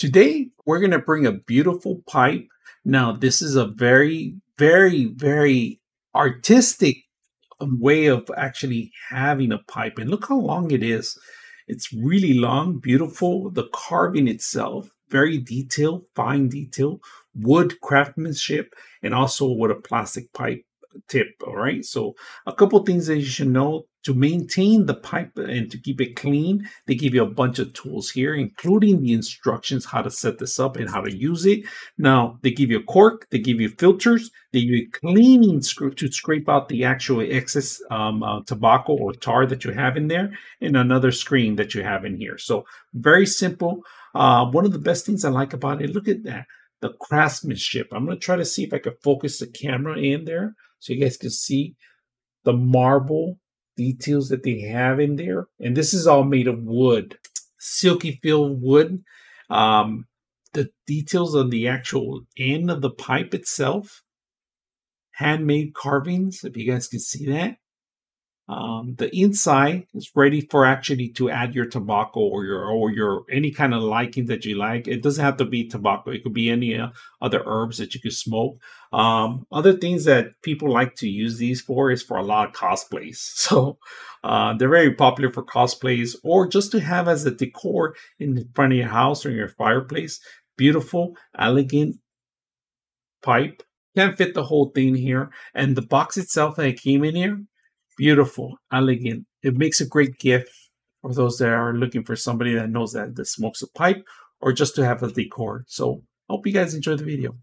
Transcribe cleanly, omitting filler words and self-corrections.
Today, we're going to bring a beautiful pipe. Now, this is a very, very, very artistic way of actually having a pipe. And look how long it is. It's really long, beautiful. The carving itself, very detailed, fine detail, wood craftsmanship, and also with a plastic pipe tip. All right. So a couple things that you should know. To maintain the pipe and to keep it clean, they give you a bunch of tools here, including the instructions how to set this up and how to use it. Now, they give you a cork, they give you filters, they give you cleaning screw to scrape out the actual excess tobacco or tar that you have in there, and another screen that you have in here. So very simple. One of the best things I like about it, look at that, the craftsmanship. I'm going to try to see if I can focus the camera in there so you guys can see the marble details that they have in there. And this is all made of wood, silky feel wood. The details on the actual end of the pipe itself, handmade carvings, if you guys can see that. The inside is ready for actually to add your tobacco or your any kind of liking that you like. It doesn't have to be tobacco. It could be any other herbs that you could smoke. Other things that people like to use these for is for a lot of cosplays. So they're very popular for cosplays or just to have as a decor in the front of your house or your fireplace. Beautiful, elegant pipe. Can't fit the whole thing here. And the box itself that it came in here, beautiful, elegant. It makes a great gift for those that are looking for somebody that knows that smokes a pipe or just to have a decor. So I hope you guys enjoy the video.